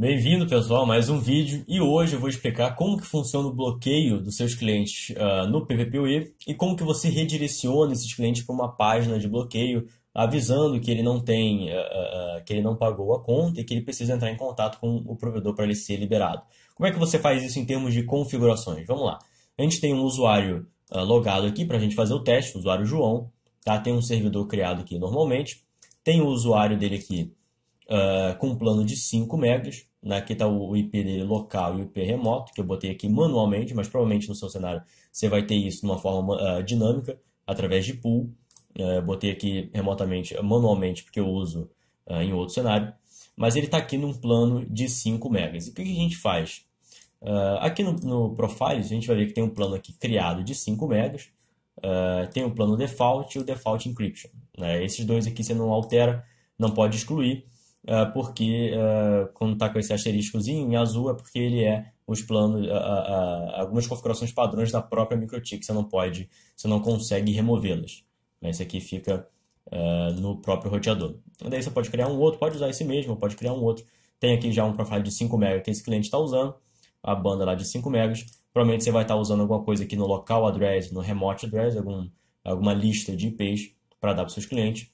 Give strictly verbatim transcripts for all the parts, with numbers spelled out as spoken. Bem-vindo, pessoal, mais um vídeo, e hoje eu vou explicar como que funciona o bloqueio dos seus clientes uh, no P P P o E e como que você redireciona esses clientes para uma página de bloqueio avisando que ele não tem, uh, uh, que ele não pagou a conta e que ele precisa entrar em contato com o provedor para ele ser liberado. Como é que você faz isso em termos de configurações? Vamos lá. A gente tem um usuário uh, logado aqui para a gente fazer o teste, o usuário João, tá? Tem um servidor criado aqui normalmente, tem o usuário dele aqui Uh, com um plano de cinco megas, né? Aqui está o I P dele local e o I P remoto, que eu botei aqui manualmente, mas provavelmente no seu cenário você vai ter isso de uma forma uh, dinâmica, através de pool. Uh, botei aqui remotamente, manualmente, porque eu uso uh, em outro cenário, mas ele está aqui num plano de cinco megas. E o que, que a gente faz? Uh, aqui no, no Profiles, a gente vai ver que tem um plano aqui criado de cinco megas, uh, tem o plano default e o default encryption. Né? Esses dois aqui você não altera, não pode excluir, porque uh, quando está com esse asteriscozinho em azul é porque ele é os planos, uh, uh, algumas configurações padrões da própria MikroTik, você não pode, você não consegue removê-las. Esse aqui fica uh, no próprio roteador. Então, daí você pode criar um outro, pode usar esse mesmo, pode criar um outro. Tem aqui já um profile de cinco megas que esse cliente está usando, a banda lá de cinco megas. Provavelmente você vai estar tá usando alguma coisa aqui no local address, no remote address, algum, alguma lista de I Ps para dar para os seus clientes.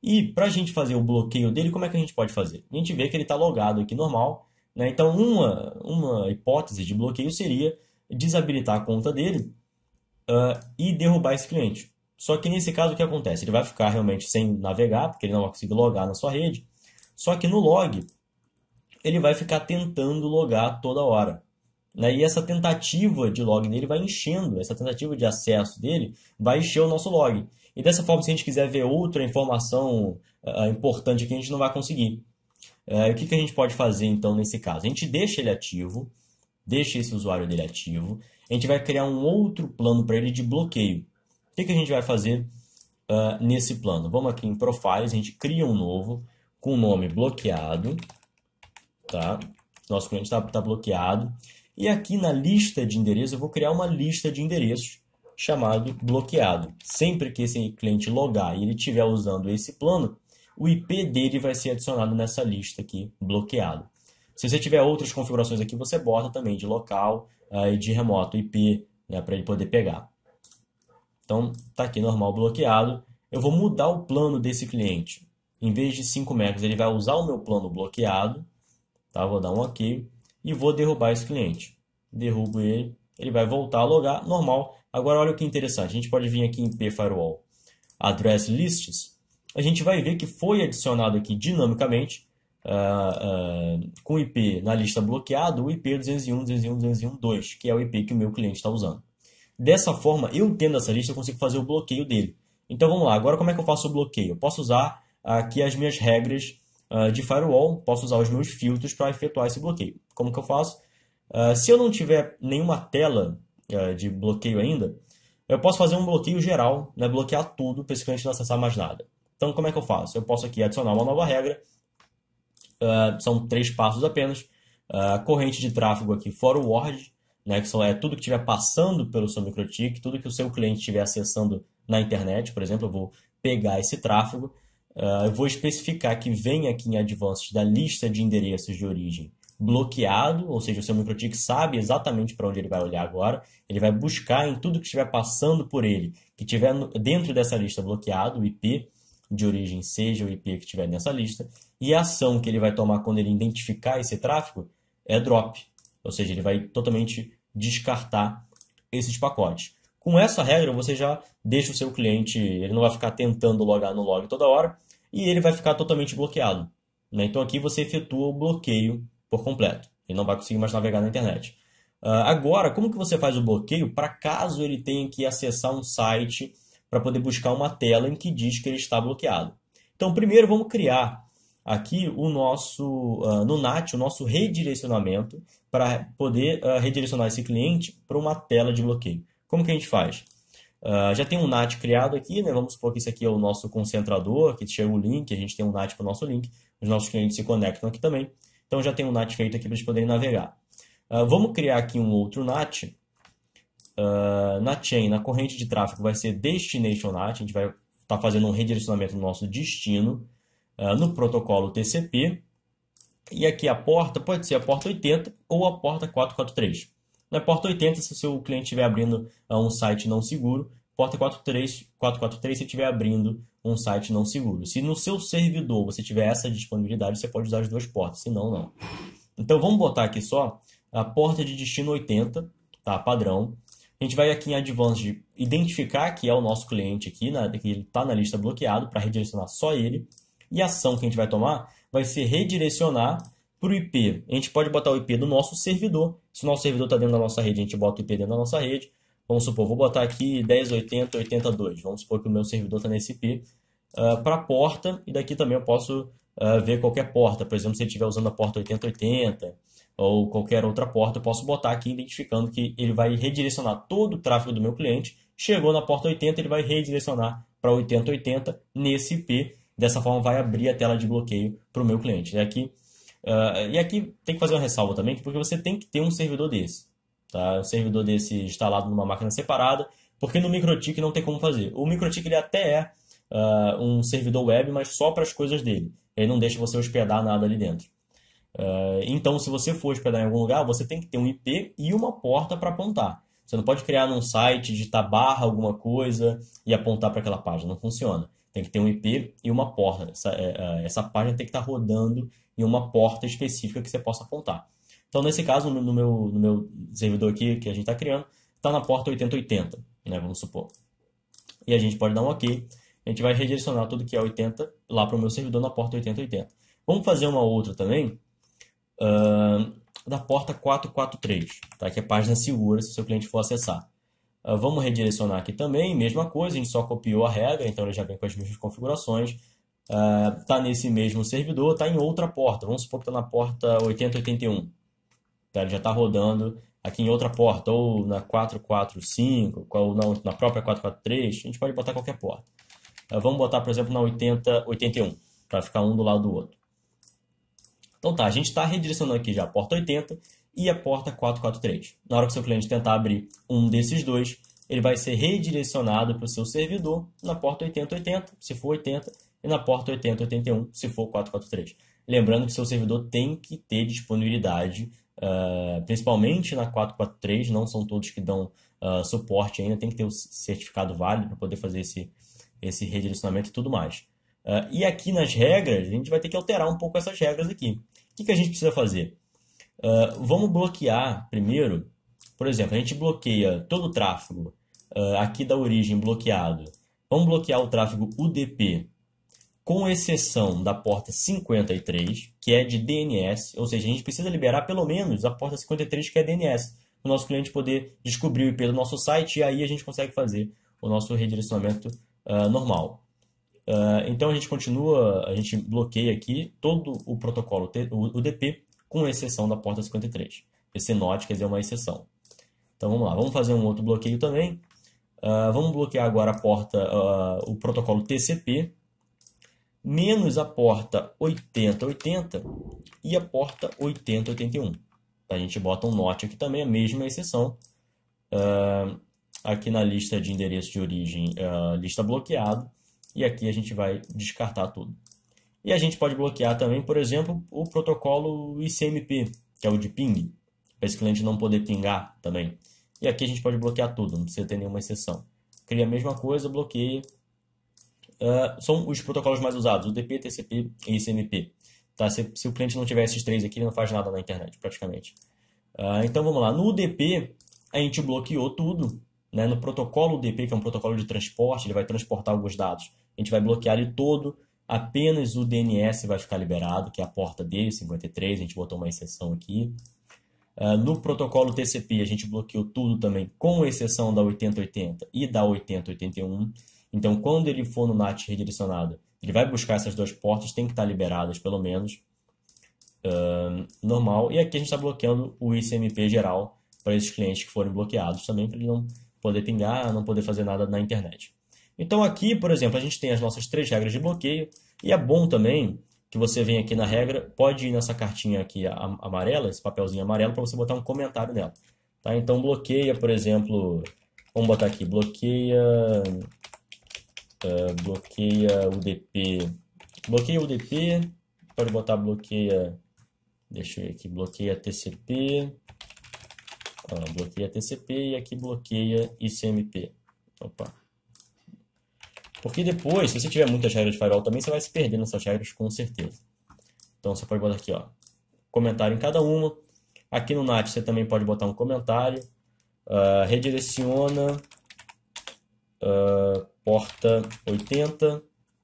E para a gente fazer o bloqueio dele, como é que a gente pode fazer? A gente vê que ele está logado aqui normal, né? Então uma, uma hipótese de bloqueio seria desabilitar a conta dele uh, e derrubar esse cliente. Só que nesse caso o que acontece? Ele vai ficar realmente sem navegar, porque ele não vai conseguir logar na sua rede. Só que no log, ele vai ficar tentando logar toda hora, né? E essa tentativa de log dele vai enchendo, essa tentativa de acesso dele vai encher o nosso log. E dessa forma, se a gente quiser ver outra informação uh, importante aqui, a gente não vai conseguir. Uh, o que, que a gente pode fazer, então, nesse caso? A gente deixa ele ativo, deixa esse usuário dele ativo. A gente vai criar um outro plano para ele de bloqueio. O que, que a gente vai fazer uh, nesse plano? Vamos aqui em Profiles, a gente cria um novo com o nome bloqueado. Tá? Nosso cliente está tá bloqueado. E aqui na lista de endereços, eu vou criar uma lista de endereços chamado bloqueado. Sempre que esse cliente logar e ele estiver usando esse plano, o I P dele vai ser adicionado nessa lista aqui, bloqueado. Se você tiver outras configurações aqui, você bota também de local e de remoto, I P, né, para ele poder pegar. Então, tá aqui normal, bloqueado. Eu vou mudar o plano desse cliente. Em vez de cinco megas, ele vai usar o meu plano bloqueado. Tá? Vou dar um OK e vou derrubar esse cliente. Derrubo ele, ele vai voltar a logar, normal. Agora, olha o que interessante, a gente pode vir aqui em P Firewall, Address Lists, a gente vai ver que foi adicionado aqui dinamicamente, uh, uh, com o I P na lista bloqueado, o I P duzentos e um ponto duzentos e um ponto duzentos e um ponto dois, que é o I P que o meu cliente está usando. Dessa forma, eu tendo essa lista, eu consigo fazer o bloqueio dele. Então, vamos lá, agora como é que eu faço o bloqueio? Eu posso usar aqui as minhas regras uh, de Firewall, posso usar os meus filtros para efetuar esse bloqueio. Como que eu faço? Uh, se eu não tiver nenhuma tela de bloqueio ainda, eu posso fazer um bloqueio geral, né? Bloquear tudo para esse cliente não acessar mais nada. Então, como é que eu faço? Eu posso aqui adicionar uma nova regra, uh, são três passos apenas, uh, corrente de tráfego aqui, forward, né? Que são, é tudo que estiver passando pelo seu MikroTik, tudo que o seu cliente estiver acessando na internet, por exemplo, eu vou pegar esse tráfego, uh, eu vou especificar que vem aqui em Advanced da lista de endereços de origem bloqueado, ou seja, o seu MikroTik sabe exatamente para onde ele vai olhar agora, ele vai buscar em tudo que estiver passando por ele, que estiver dentro dessa lista bloqueado, o I P de origem seja o I P que estiver nessa lista, e a ação que ele vai tomar quando ele identificar esse tráfego é drop, ou seja, ele vai totalmente descartar esses pacotes. Com essa regra, você já deixa o seu cliente, ele não vai ficar tentando logar no log toda hora, e ele vai ficar totalmente bloqueado, né? Então aqui você efetua o bloqueio por completo, ele não vai conseguir mais navegar na internet. Uh, agora, como que você faz o bloqueio para caso ele tenha que acessar um site para poder buscar uma tela em que diz que ele está bloqueado? Então, primeiro vamos criar aqui o nosso, uh, no NAT, o nosso redirecionamento para poder uh, redirecionar esse cliente para uma tela de bloqueio. Como que a gente faz? Uh, já tem um NAT criado aqui, né? Vamos supor que esse aqui é o nosso concentrador, que chega o link, a gente tem um NAT para o nosso link, os nossos clientes se conectam aqui também. Então, já tem um NAT feito aqui para eles poderem navegar. Uh, vamos criar aqui um outro NAT. Uh, na chain, na corrente de tráfego, vai ser Destination NAT. A gente vai estar tá fazendo um redirecionamento no nosso destino. Uh, no protocolo T C P, E aqui a porta pode ser a porta oitenta ou a porta quatrocentos e quarenta e três. Na porta oitenta, se o seu cliente estiver abrindo um site não seguro, porta quatrocentos e quarenta e três, quatrocentos e quarenta e três se estiver abrindo um site não seguro. Se no seu servidor você tiver essa disponibilidade, você pode usar as duas portas, se não, não. Então vamos botar aqui só a porta de destino oitenta, tá? Padrão. A gente vai aqui em Advanced identificar que é o nosso cliente aqui, na, que ele está na lista bloqueado, para redirecionar só ele. E a ação que a gente vai tomar vai ser redirecionar para o I P. A gente pode botar o I P do nosso servidor. Se o nosso servidor está dentro da nossa rede, a gente bota o I P dentro da nossa rede. Vamos supor, vou botar aqui dez oitenta oitenta e dois. Vamos supor que o meu servidor está nesse I P. Uh, para a porta, e daqui também eu posso uh, ver qualquer porta. Por exemplo, se ele estiver usando a porta oitenta oitenta ou qualquer outra porta, eu posso botar aqui identificando que ele vai redirecionar todo o tráfego do meu cliente. Chegou na porta oitenta, ele vai redirecionar para oitenta oitenta nesse I P. Dessa forma, vai abrir a tela de bloqueio para o meu cliente. E aqui, uh, e aqui tem que fazer uma ressalva também, porque você tem que ter um servidor desse. Tá? Um servidor desse instalado numa máquina separada, porque no MikroTik não tem como fazer. O MikroTik ele até é uh, um servidor web, mas só para as coisas dele. Ele não deixa você hospedar nada ali dentro. Uh, então, se você for hospedar em algum lugar, você tem que ter um I P e uma porta para apontar. Você não pode criar num site, digitar barra alguma coisa e apontar para aquela página. Não funciona. Tem que ter um I P e uma porta. Essa, essa página tem que estar rodando em uma porta específica que você possa apontar. Então, nesse caso, no meu, no meu servidor aqui que a gente está criando, está na porta oitenta oitenta, né, vamos supor. E a gente pode dar um OK. A gente vai redirecionar tudo que é oitenta lá para o meu servidor na porta oitenta oitenta. Vamos fazer uma outra também, uh, da porta quatrocentos e quarenta e três, tá? Que é página segura se o seu cliente for acessar. Vamos redirecionar aqui também, mesma coisa, a gente só copiou a regra, então ele já vem com as mesmas configurações. Está uh, nesse mesmo servidor, está em outra porta, vamos supor que está na porta oitenta oitenta e um. Tá, ele já está rodando aqui em outra porta, ou na quatrocentos e quarenta e cinco, ou na, na própria quatrocentos e quarenta e três, a gente pode botar qualquer porta. Uh, vamos botar, por exemplo, na oitenta oitenta e um, para ficar um do lado do outro. Então tá, a gente está redirecionando aqui já a porta oitenta e a porta quatrocentos e quarenta e três. Na hora que o seu cliente tentar abrir um desses dois, ele vai ser redirecionado para o seu servidor na porta oitenta oitenta, se for oitenta, e na porta oitenta oitenta e um, se for quatrocentos e quarenta e três. Lembrando que o seu servidor tem que ter disponibilidade, uh, principalmente na quatrocentos e quarenta e três, não são todos que dão uh, suporte ainda, tem que ter o certificado válido para poder fazer esse, esse redirecionamento e tudo mais. Uh, e aqui nas regras, a gente vai ter que alterar um pouco essas regras aqui. O que, que a gente precisa fazer? Uh, vamos bloquear primeiro, por exemplo, a gente bloqueia todo o tráfego uh, aqui da origem bloqueado. Vamos bloquear o tráfego U D P, com exceção da porta cinquenta e três, que é de D N S, ou seja, a gente precisa liberar pelo menos a porta cinquenta e três, que é D N S, para o nosso cliente poder descobrir o I P do nosso site e aí a gente consegue fazer o nosso redirecionamento uh, normal. Uh, então a gente continua, a gente bloqueia aqui todo o protocolo U D P, com exceção da porta cinquenta e três. Esse note quer dizer uma exceção. Então vamos lá, vamos fazer um outro bloqueio também. Uh, vamos bloquear agora a porta, uh, o protocolo T C P, menos a porta oitenta oitenta e a porta oitenta oitenta e um. A gente bota um note aqui também, a mesma exceção. Uh, aqui na lista de endereço de origem, uh, lista bloqueado. E aqui a gente vai descartar tudo. E a gente pode bloquear também, por exemplo, o protocolo I C M P, que é o de ping, para esse cliente não poder pingar também. E aqui a gente pode bloquear tudo, não precisa ter nenhuma exceção. Cria a mesma coisa, bloqueia. Uh, são os protocolos mais usados, U D P, T C P e I C M P. Tá? Se, se o cliente não tiver esses três aqui, ele não faz nada na internet, praticamente. Uh, então vamos lá, no U D P a gente bloqueou tudo. Né? No protocolo U D P, que é um protocolo de transporte, ele vai transportar alguns dados. A gente vai bloquear ele todo, apenas o D N S vai ficar liberado, que é a porta dele, cinquenta e três, a gente botou uma exceção aqui. Uh, no protocolo T C P, a gente bloqueou tudo também, com exceção da oitenta oitenta e da oitenta oitenta e um. Então, quando ele for no NAT redirecionado, ele vai buscar essas duas portas, tem que estar liberadas pelo menos. Uh, normal. E aqui a gente está bloqueando o I C M P geral, para esses clientes que forem bloqueados também, para ele não poder pingar, não poder fazer nada na internet. Então aqui, por exemplo, a gente tem as nossas três regras de bloqueio, e é bom também que você venha aqui na regra, pode ir nessa cartinha aqui amarela, esse papelzinho amarelo, para você botar um comentário nela. Tá? Então bloqueia, por exemplo, vamos botar aqui, bloqueia, uh, bloqueia U D P, bloqueia U D P, pode botar bloqueia Deixa eu ir aqui, bloqueia T C P, ah, bloqueia T C P e aqui bloqueia I C M P. Opa. Porque depois, se você tiver muitas regras de firewall também, você vai se perder nessas regras com certeza. Então você pode botar aqui, ó, comentário em cada uma. Aqui no NAT você também pode botar um comentário. Uh, redireciona uh, porta oitenta.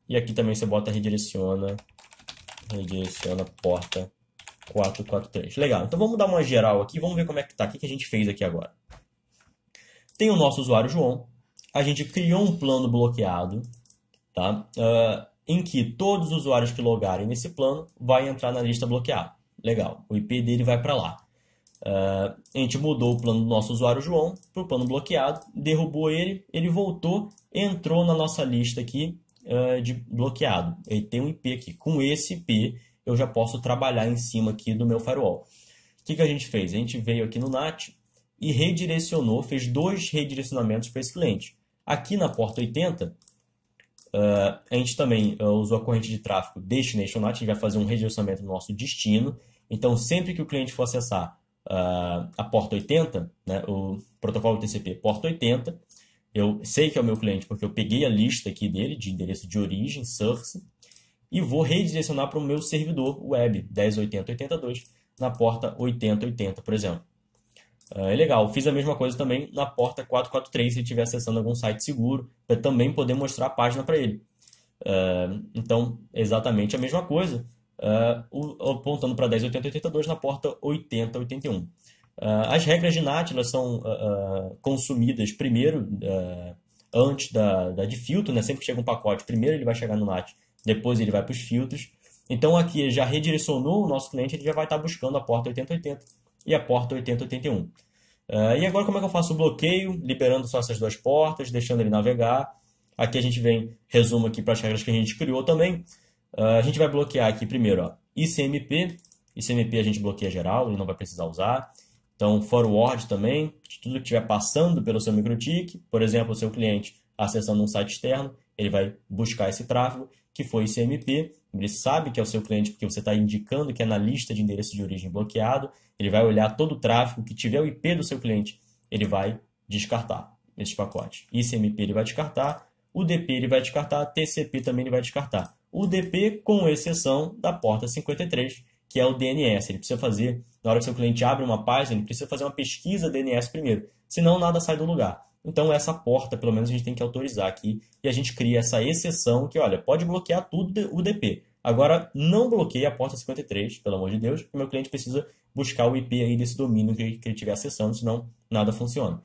E aqui também você bota redireciona, redireciona porta quatrocentos e quarenta e três. Legal, então vamos dar uma geral aqui. Vamos ver como é que tá, o que a gente fez aqui agora. Tem o nosso usuário João. A gente criou um plano bloqueado, tá? Uh, em que todos os usuários que logarem nesse plano vai entrar na lista bloqueada. Legal, o I P dele vai para lá. Uh, a gente mudou o plano do nosso usuário João para o plano bloqueado, derrubou ele, ele voltou, entrou na nossa lista aqui uh, de bloqueado. Ele tem um I P aqui. Com esse I P eu já posso trabalhar em cima aqui do meu firewall. O que, que a gente fez? A gente veio aqui no NAT e redirecionou, fez dois redirecionamentos para esse cliente. Aqui na porta oitenta, Uh, a gente também uh, usou a corrente de tráfego Destination NAT, a gente vai fazer um redirecionamento no nosso destino. Então, sempre que o cliente for acessar uh, a porta oitenta, né, o protocolo T C P porta oitenta, eu sei que é o meu cliente porque eu peguei a lista aqui dele de endereço de origem, source, e vou redirecionar para o meu servidor web dez oitenta oitenta e dois na porta oitenta oitenta, por exemplo. É legal, fiz a mesma coisa também na porta quatrocentos e quarenta e três, se ele estiver acessando algum site seguro, para também poder mostrar a página para ele. Uh, então, exatamente a mesma coisa, uh, apontando para dez oitenta oitenta e dois na porta oitenta oitenta e um. Uh, as regras de NAT elas são uh, uh, consumidas primeiro, uh, antes da, da de filtro, né? Sempre que chega um pacote, primeiro ele vai chegar no NAT, depois ele vai para os filtros. Então, aqui já redirecionou o nosso cliente, ele já vai estar buscando a porta oitenta oitenta. E a porta oitenta oitenta e um. Uh, e agora como é que eu faço o bloqueio? Liberando só essas duas portas, deixando ele navegar. Aqui a gente vem, resumo aqui para as regras que a gente criou também. Uh, a gente vai bloquear aqui primeiro, ó, I C M P. I C M P a gente bloqueia geral, ele não vai precisar usar. Então forward também, de tudo que estiver passando pelo seu MikroTik. Por exemplo, o seu cliente acessando um site externo, ele vai buscar esse tráfego, que foi I C M P. Ele sabe que é o seu cliente porque você está indicando que é na lista de endereço de origem bloqueado. Ele vai olhar todo o tráfego que tiver o I P do seu cliente, ele vai descartar esse pacote. I C M P ele vai descartar, o D P ele vai descartar, T C P também ele vai descartar. O D P com exceção da porta cinquenta e três, que é o D N S. Ele precisa fazer, na hora que seu cliente abre uma página, ele precisa fazer uma pesquisa D N S primeiro, senão nada sai do lugar. Então essa porta, pelo menos, a gente tem que autorizar aqui e a gente cria essa exceção que, olha, pode bloquear tudo o D P. Agora, não bloqueie a porta cinquenta e três, pelo amor de Deus, porque o meu cliente precisa buscar o I P aí desse domínio que ele estiver acessando, senão nada funciona.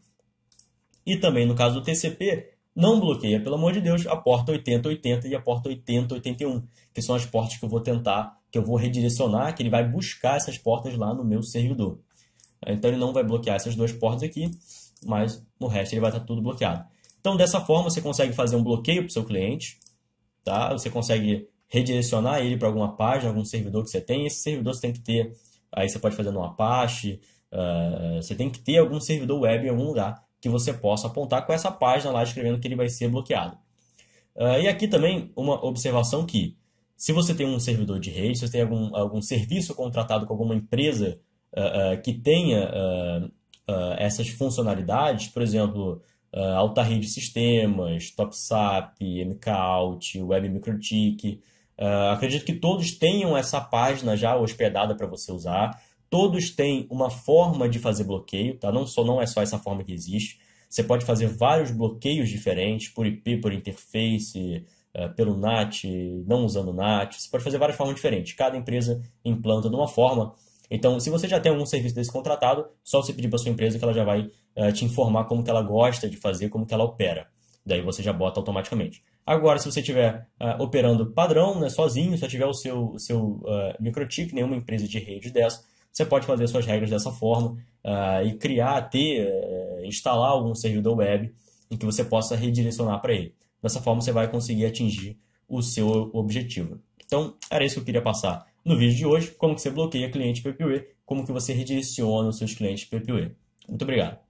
E também, no caso do T C P, não bloqueia, pelo amor de Deus, a porta oitenta oitenta e a porta oitenta oitenta e um, que são as portas que eu vou tentar, que eu vou redirecionar, que ele vai buscar essas portas lá no meu servidor. Então, ele não vai bloquear essas duas portas aqui, mas no resto ele vai estar tudo bloqueado. Então, dessa forma, você consegue fazer um bloqueio para o seu cliente, tá? Você consegue redirecionar ele para alguma página, algum servidor que você tem. Esse servidor você tem que ter, aí você pode fazer no Apache, uh, você tem que ter algum servidor web em algum lugar que você possa apontar com essa página lá escrevendo que ele vai ser bloqueado. Uh, e aqui também uma observação que, se você tem um servidor de rede, se você tem algum, algum serviço contratado com alguma empresa uh, uh, que tenha... Uh, Uh, essas funcionalidades, por exemplo, uh, Altair de sistemas, TopSap, MKAut, WebMicroTik. Uh, acredito que todos tenham essa página já hospedada para você usar. Todos têm uma forma de fazer bloqueio, tá? Não, só, não é só essa forma que existe. Você pode fazer vários bloqueios diferentes, por I P, por interface, uh, pelo NAT, não usando NAT. Você pode fazer várias formas diferentes. Cada empresa implanta de uma forma. Então, se você já tem algum serviço desse contratado, só você pedir para sua empresa que ela já vai uh, te informar como que ela gosta de fazer, como que ela opera. Daí você já bota automaticamente. Agora, se você estiver uh, operando padrão, né, sozinho, se tiver o seu, o seu uh, MikroTik, nenhuma empresa de rede dessa, você pode fazer suas regras dessa forma uh, e criar, ter, uh, instalar algum servidor web em que você possa redirecionar para ele. Dessa forma, você vai conseguir atingir o seu objetivo. Então, era isso que eu queria passar no vídeo de hoje, como que você bloqueia cliente P P P o E, como que você redireciona os seus clientes P P P o E. Muito obrigado.